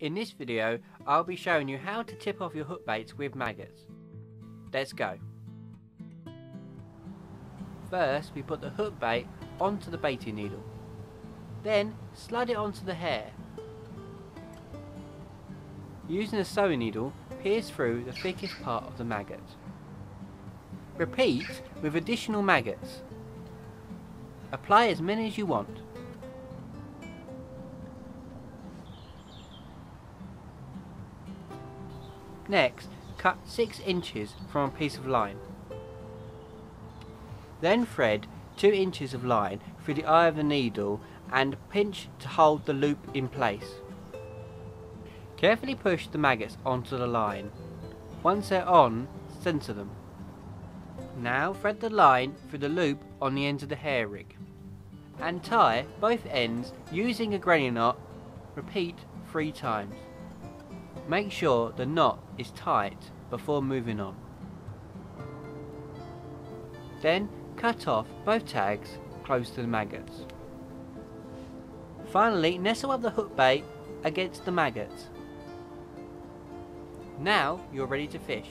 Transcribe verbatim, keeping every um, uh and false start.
In this video, I'll be showing you how to tip off your hook baits with maggots. Let's go. First, we put the hook bait onto the baiting needle. Then, slide it onto the hair. Using a sewing needle, pierce through the thickest part of the maggot. Repeat with additional maggots. Apply as many as you want. Next, cut six inches from a piece of line. Then thread two inches of line through the eye of the needle and pinch to hold the loop in place. Carefully push the maggots onto the line. Once they're on, center them. Now thread the line through the loop on the end of the hair rig and tie both ends using a granny knot. Repeat three times. Make sure the knot is tight before moving on. Then cut off both tags close to the maggots. Finally, nestle up the hook bait against the maggots. Now you're ready to fish.